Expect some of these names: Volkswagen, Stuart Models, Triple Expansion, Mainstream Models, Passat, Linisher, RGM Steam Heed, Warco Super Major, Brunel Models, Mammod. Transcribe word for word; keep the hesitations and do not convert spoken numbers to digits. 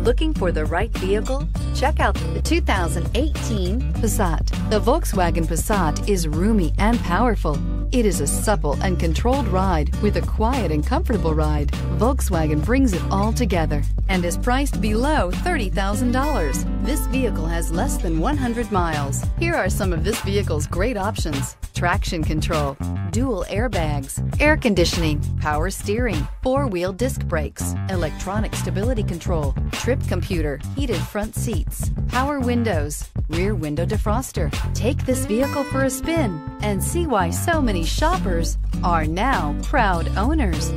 Looking for the right vehicle? Check out the two thousand eighteen Passat. The Volkswagen Passat is roomy and powerful. It is a supple and controlled ride with a quiet and comfortable ride. Volkswagen brings it all together and is priced below thirty thousand dollars. This vehicle has less than one hundred miles. Here are some of this vehicle's great options: traction control, dual airbags, air conditioning, power steering, four-wheel disc brakes, electronic stability control, trip computer, heated front seats, power windows, rear window defroster. Take this vehicle for a spin and see why so many shoppers are now proud owners.